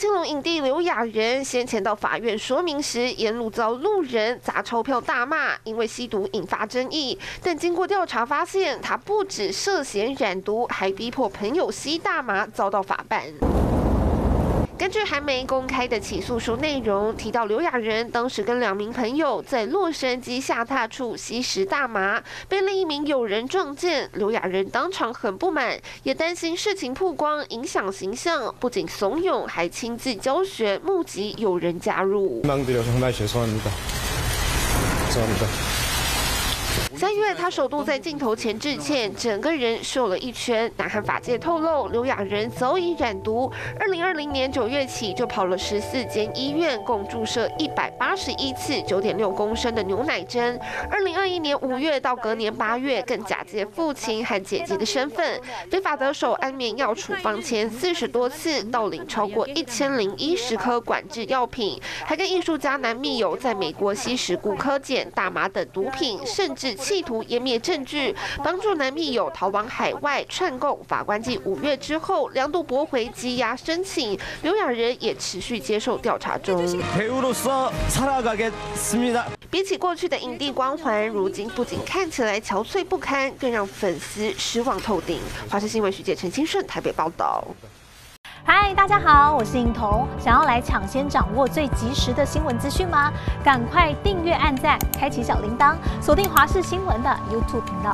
青龙影帝刘亚仁先前到法院说明时，沿路遭路人砸钞票大骂，因为吸毒引发争议。但经过调查发现，他不止涉嫌染毒，还逼迫朋友吸大麻，遭到法办。 根据还没公开的起诉书内容提到，刘亚仁当时跟2名朋友在洛杉矶下榻处吸食大麻，被另1名友人撞见，刘亚仁当场很不满，也担心事情曝光影响形象，不仅怂恿，还亲自教学，募集友人加入。 3月，他首度在镜头前致歉，整个人瘦了一圈。南韩法界透露，刘亚仁早已染毒，2020年9月起就跑了14间医院，共注射181次9.6公升的牛奶针。2021年5月到隔年8月，更假借父亲和姐姐的身份，非法得手安眠药处方签40多次，盗领超过1010颗管制药品，还跟艺术家男密友在美国吸食古柯碱、大麻等毒品，甚至 企图湮灭证据，帮助男密友逃往海外串供。法官继5月之后2度驳回羁押申请，刘亚仁也持续接受调查中。比起过去的影帝光环，如今不仅看起来憔悴不堪，更让粉丝失望透顶。华视新闻徐姐、陈清顺台北报道。 嗨，大家好，我是颖彤。想要来抢先掌握最及时的新闻资讯吗？赶快订阅、按赞、开启小铃铛，锁定华视新闻的 YouTube 频道。